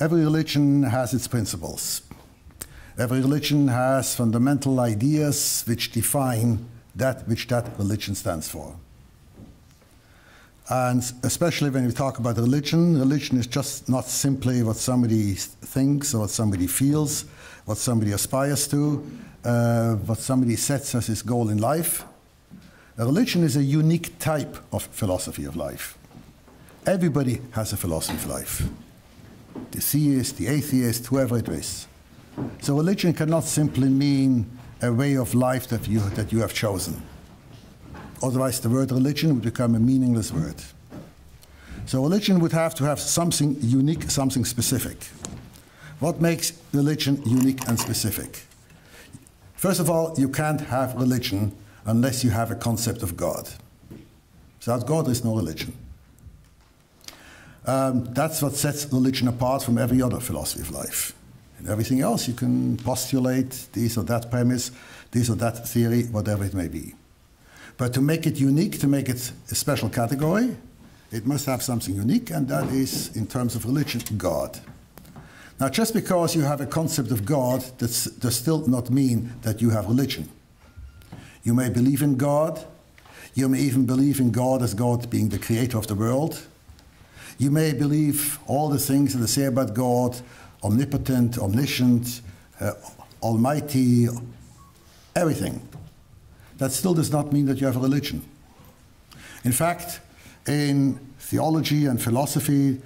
Every religion has its principles. Every religion has fundamental ideas which define that which that religion stands for. And especially when we talk about religion, religion is just not simply what somebody thinks or what somebody feels, what somebody aspires to, what somebody sets as his goal in life. A religion is a unique type of philosophy of life. Everybody has a philosophy of life. The theist, the atheist, whoever it is. So religion cannot simply mean a way of life that you have chosen. Otherwise, the word religion would become a meaningless word. So religion would have to have something unique, something specific. What makes religion unique and specific? First of all, you can't have religion unless you have a concept of God. Without God, there is no religion. That's what sets religion apart from every other philosophy of life. And everything else, you can postulate this or that premise, this or that theory, whatever it may be. But to make it unique, to make it a special category, it must have something unique, and that is, in terms of religion, God. Now, just because you have a concept of God, that does still not mean that you have religion. You may believe in God. You may even believe in God as God being the creator of the world. You may believe all the things that they say about God, omnipotent, omniscient, almighty, everything. That still does not mean that you have a religion. In fact, in theology and philosophy,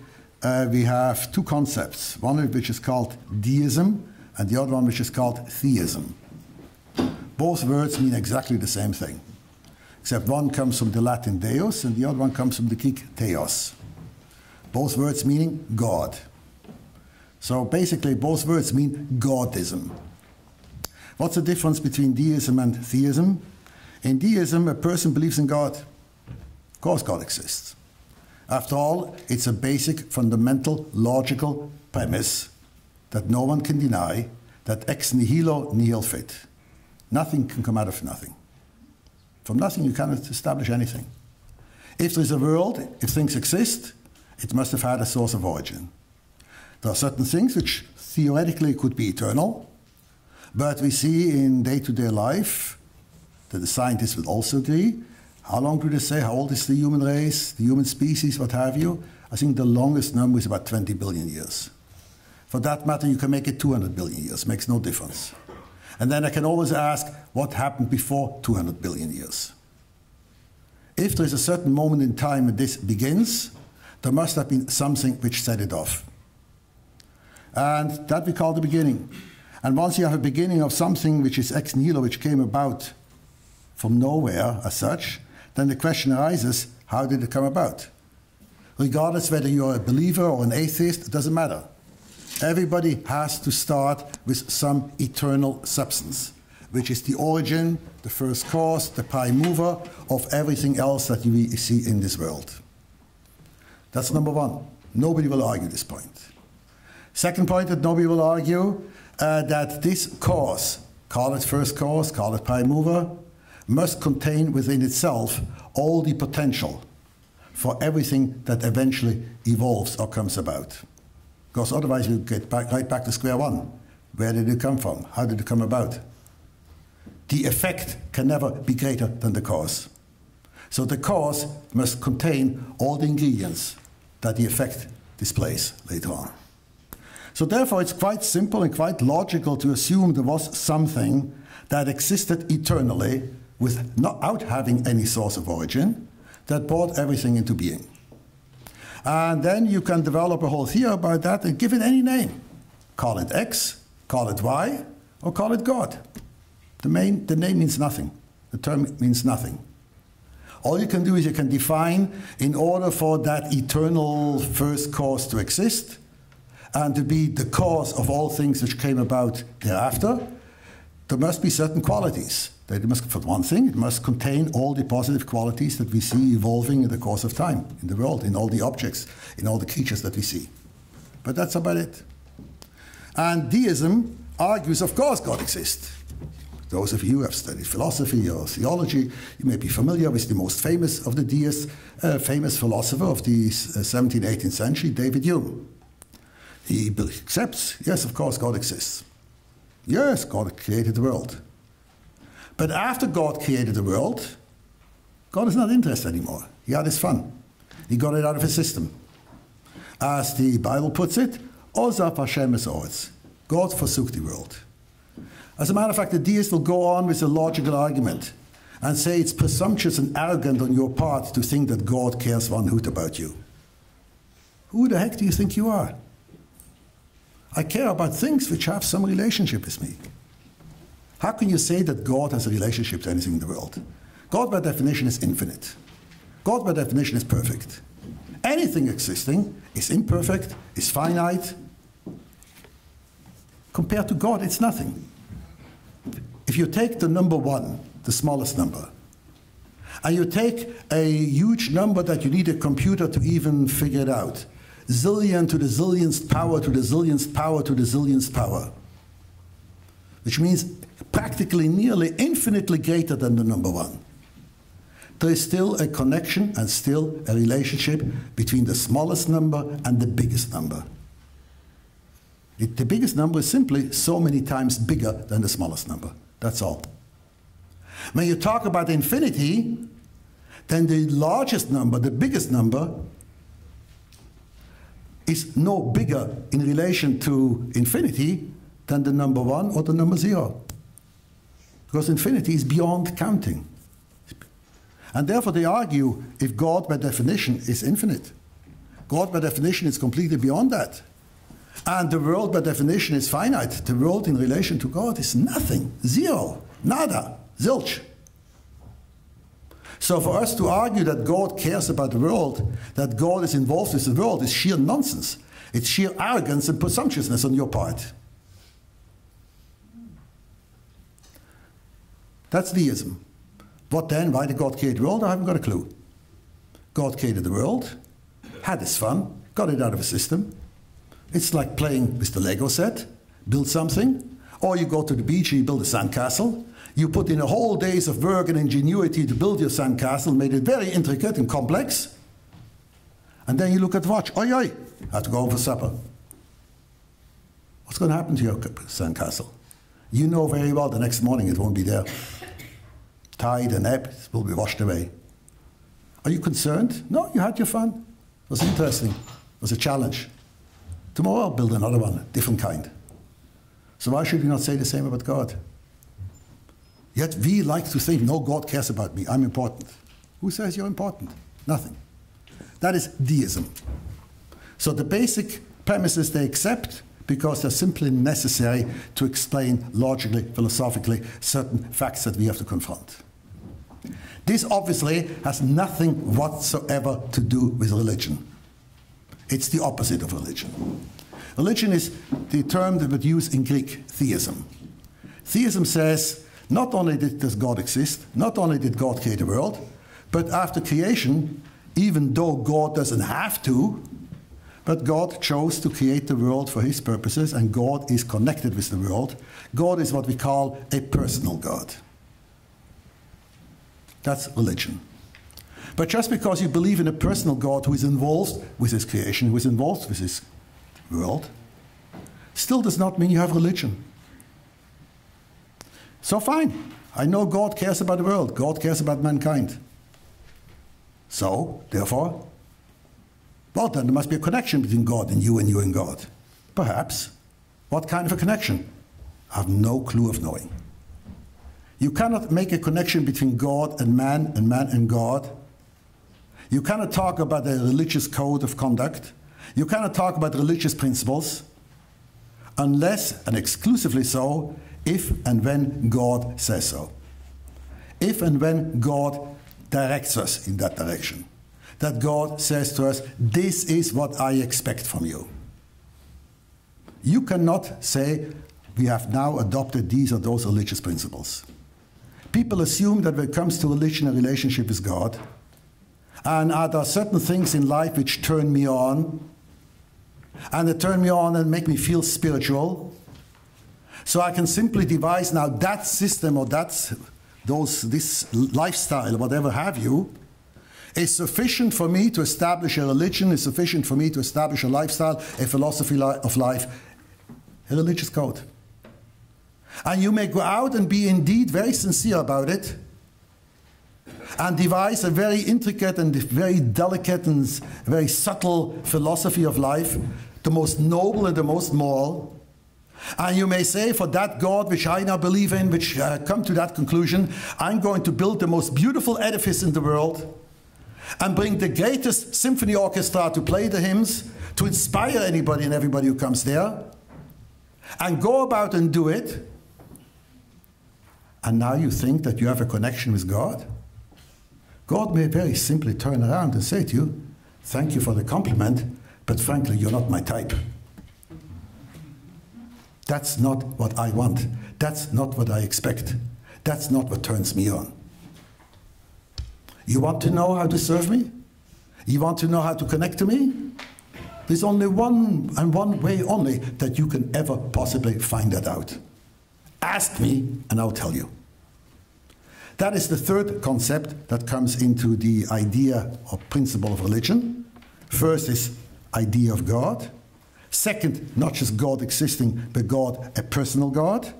we have two concepts, one of which is called deism, and the other one which is called theism. Both words mean exactly the same thing, except one comes from the Latin deus, and the other one comes from the Greek theos. Both words meaning God. So basically, both words mean Godism. What's the difference between deism and theism? In deism, a person believes in God. Of course God exists. After all, it's a basic, fundamental, logical premise that no one can deny, that ex nihilo nihil fit. Nothing can come out of nothing. From nothing you cannot establish anything. If there is a world, if things exist, it must have had a source of origin. There are certain things which theoretically could be eternal, but we see in day-to-day life, that the scientists would also agree, how long do they say, how old is the human race, the human species, what have you? I think the longest number is about 20 billion years. For that matter, you can make it 200 billion years, makes no difference. And then I can always ask, what happened before 200 billion years? If there is a certain moment in time when this begins, there must have been something which set it off. And that we call the beginning. And once you have a beginning of something which is ex nihilo, which came about from nowhere as such, then the question arises, how did it come about? Regardless whether you're a believer or an atheist, it doesn't matter. Everybody has to start with some eternal substance, which is the origin, the first cause, the prime mover of everything else that we see in this world. That's number one. Nobody will argue this point. Second point that nobody will argue, that this cause, call it first cause, call it prime mover, must contain within itself all the potential for everything that eventually evolves or comes about. Because otherwise you get right back to square one. Where did it come from? How did it come about? The effect can never be greater than the cause. So the cause must contain all the ingredients that the effect displays later on. So therefore, it's quite simple and quite logical to assume there was something that existed eternally without having any source of origin that brought everything into being. And then you can develop a whole theory about that and give it any name. Call it X, call it Y, or call it God. The name means nothing. The term means nothing. All you can do is you can define, in order for that eternal first cause to exist and to be the cause of all things which came about thereafter, there must be certain qualities. That it must, for one thing, it must contain all the positive qualities that we see evolving in the course of time, in the world, in all the objects, in all the creatures that we see. But that's about it. And deism argues, of course, God exists. Those of you who have studied philosophy or theology, you may be familiar with the most famous of the deists, famous philosopher of the 17th, 18th century, David Hume. He accepts, yes, of course, God exists. Yes, God created the world. But after God created the world, God is not interested anymore. He had his fun. He got it out of his system. As the Bible puts it, Ozaf Hashem is oz. God forsook the world. As a matter of fact, the deist will go on with a logical argument and say it's presumptuous and arrogant on your part to think that God cares one hoot about you. Who the heck do you think you are? I care about things which have some relationship with me. How can you say that God has a relationship to anything in the world? God, by definition, is infinite. God, by definition, is perfect. Anything existing is imperfect, is finite. Compared to God, it's nothing. If you take the number one, the smallest number, and you take a huge number that you need a computer to even figure it out, zillion to the zillionth power to the zillionth power to the zillionth power, which means practically nearly infinitely greater than the number one, there is still a connection and still a relationship between the smallest number and the biggest number. The biggest number is simply so many times bigger than the smallest number. That's all. When you talk about infinity, then the largest number, the biggest number, is no bigger in relation to infinity than the number one or the number zero. Because infinity is beyond counting. And therefore they argue, if God by definition is infinite, God by definition is completely beyond that, and the world by definition is finite, the world in relation to God is nothing, zero, nada, zilch. So for us to argue that God cares about the world, that God is involved with the world, is sheer nonsense. It's sheer arrogance and presumptuousness on your part. That's deism. What then? Why did God create the world? I haven't got a clue. God created the world, had his fun, got it out of his system. It's like playing with the Lego set, build something, or you go to the beach and you build a sandcastle. You put in a whole days of work and ingenuity to build your sandcastle, made it very intricate and complex. And then you look at the watch, oi oi, I have to go home for supper. What's going to happen to your sandcastle? You know very well the next morning it won't be there. Tide and ebb will be washed away. Are you concerned? No, you had your fun. It was interesting. It was a challenge. Tomorrow I'll build another one, a different kind. So why should we not say the same about God? Yet we like to think, no, God cares about me, I'm important. Who says you're important? Nothing. That is deism. So the basic premises they accept because they're simply necessary to explain logically, philosophically, certain facts that we have to confront. This obviously has nothing whatsoever to do with religion. It's the opposite of religion. Religion is the term that we use in Greek, theism. Theism says, not only does God exist, not only did God create the world, but after creation, even though God doesn't have to, but God chose to create the world for his purposes, and God is connected with the world. God is what we call a personal God. That's religion. But just because you believe in a personal God who is involved with his creation, who is involved with his world, still does not mean you have religion. So fine, I know God cares about the world, God cares about mankind. So, therefore, well then, there must be a connection between God and you and God. Perhaps. What kind of a connection? I have no clue of knowing. You cannot make a connection between God and man, and man and God. You cannot talk about a religious code of conduct. You cannot talk about religious principles, unless, and exclusively so, if and when God says so. If and when God directs us in that direction. That God says to us, this is what I expect from you. You cannot say, we have now adopted these or those religious principles. People assume that when it comes to religion, a relationship with God, and are there certain things in life which turn me on, and they turn me on and make me feel spiritual, so I can simply devise now that system or that, this lifestyle, whatever have you, is sufficient for me to establish a religion, is sufficient for me to establish a lifestyle, a philosophy of life, a religious code. And you may go out and be indeed very sincere about it and devise a very intricate and very delicate and very subtle philosophy of life, the most noble and the most moral. And you may say, for that God which I now believe in, which come to that conclusion, I'm going to build the most beautiful edifice in the world and bring the greatest symphony orchestra to play the hymns, to inspire anybody and everybody who comes there, and go about and do it. And now you think that you have a connection with God? God may very simply turn around and say to you, thank you for the compliment, but frankly, you're not my type. That's not what I want. That's not what I expect. That's not what turns me on. You want to know how to serve me? You want to know how to connect to me? There's only one way only that you can ever possibly find that out. Ask me and I'll tell you. That is the third concept that comes into the idea or principle of religion. First is idea of God. Second, not just God existing, but God, a personal God.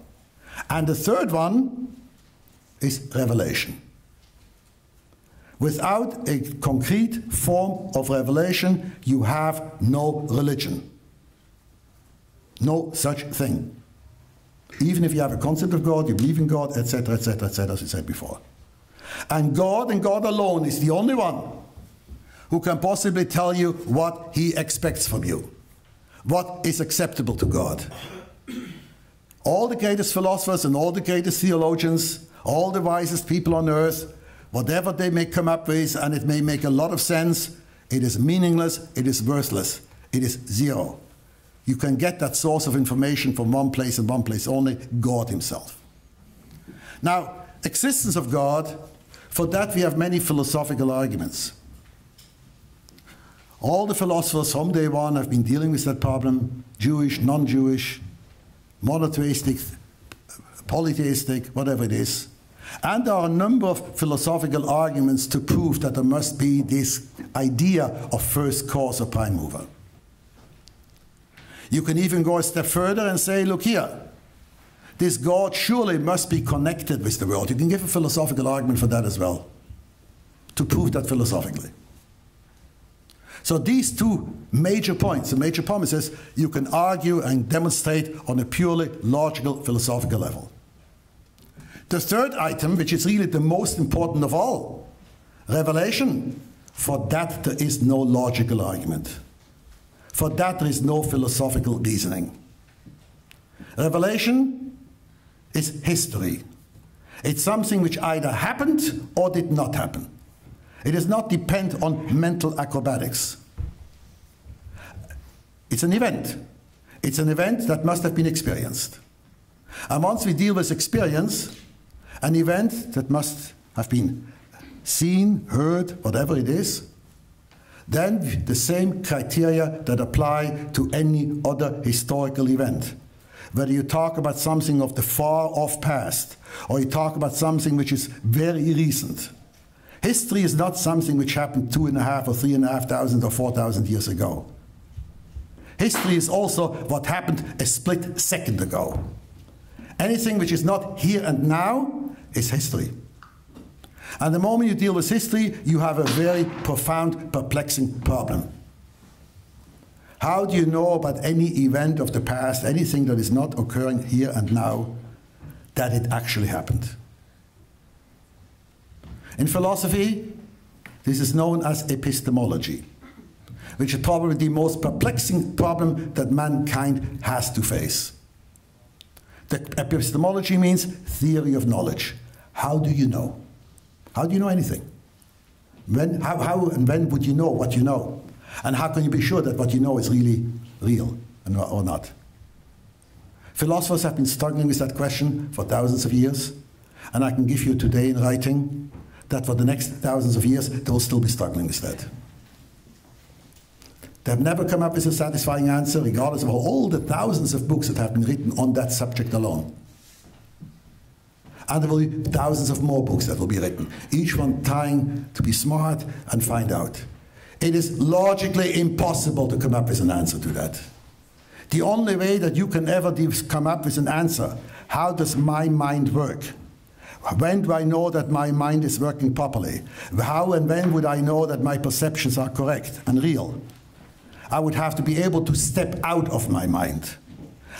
And the third one is revelation. Without a concrete form of revelation, you have no religion. No such thing. Even if you have a concept of God, you believe in God, etc., etc., etc., as we said before. And God alone is the only one who can possibly tell you what he expects from you. What is acceptable to God. All the greatest philosophers and all the greatest theologians, all the wisest people on earth, whatever they may come up with, and it may make a lot of sense, it is meaningless, it is worthless, it is zero. You can get that source of information from one place and one place only, God himself. Now, existence of God, for that we have many philosophical arguments. All the philosophers from day one have been dealing with that problem, Jewish, non-Jewish, monotheistic, polytheistic, whatever it is. And there are a number of philosophical arguments to prove that there must be this idea of first cause or prime mover. You can even go a step further and say, look here, this God surely must be connected with the world. You can give a philosophical argument for that as well, to prove that philosophically. So these two major points, the major promises, you can argue and demonstrate on a purely logical, philosophical level. The third item, which is really the most important of all, revelation, for that there is no logical argument. For that there is no philosophical reasoning. Revelation is history. It's something which either happened or did not happen. It does not depend on mental acrobatics. It's an event. It's an event that must have been experienced. And once we deal with experience, an event that must have been seen, heard, whatever it is, then the same criteria that apply to any other historical event. Whether you talk about something of the far-off past, or you talk about something which is very recent. History is not something which happened 2.5 or 3,500 or 4,000 years ago. History is also what happened a split second ago. Anything which is not here and now is history. And the moment you deal with history, you have a very profound, perplexing problem. How do you know about any event of the past, anything that is not occurring here and now, that it actually happened? In philosophy, this is known as epistemology, which is probably the most perplexing problem that mankind has to face. The epistemology means theory of knowledge. How do you know? How do you know anything? How and when would you know what you know? And how can you be sure that what you know is really real or not? Philosophers have been struggling with that question for thousands of years, and I can give you today in writing that for the next thousands of years, they will still be struggling with that. They have never come up with a satisfying answer, regardless of all the thousands of books that have been written on that subject alone. and there will be thousands of more books that will be written, each one trying to be smart and find out. It is logically impossible to come up with an answer to that. The only way that you can ever come up with an answer, how does my mind work? When do I know that my mind is working properly? How and when would I know that my perceptions are correct and real? I would have to be able to step out of my mind.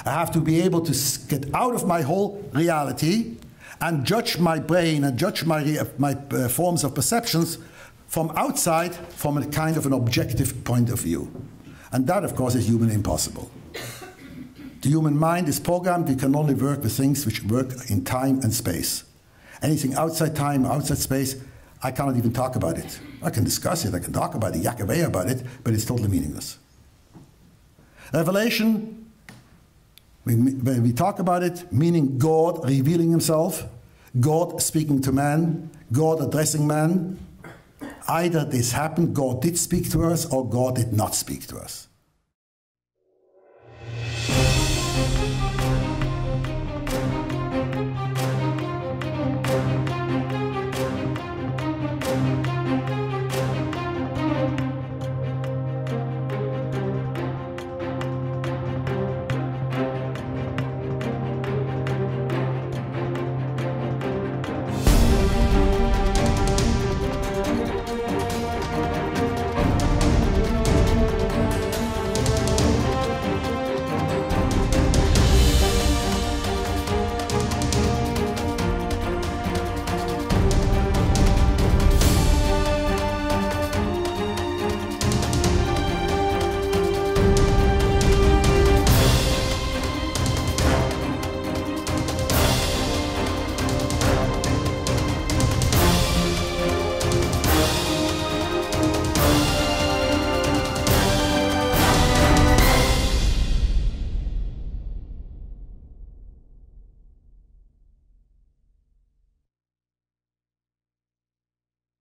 I have to be able to get out of my whole reality and judge my brain and judge my forms of perceptions from outside, from a kind of an objective point of view. And that, of course, is humanly impossible. The human mind is programmed. We can only work with things which work in time and space. Anything outside time, outside space, I cannot even talk about it. I can discuss it, I can talk about it, yak away about it, but it's totally meaningless. Revelation, when we talk about it, meaning God revealing himself, God speaking to man, God addressing man. Either this happened, God did speak to us, or God did not speak to us.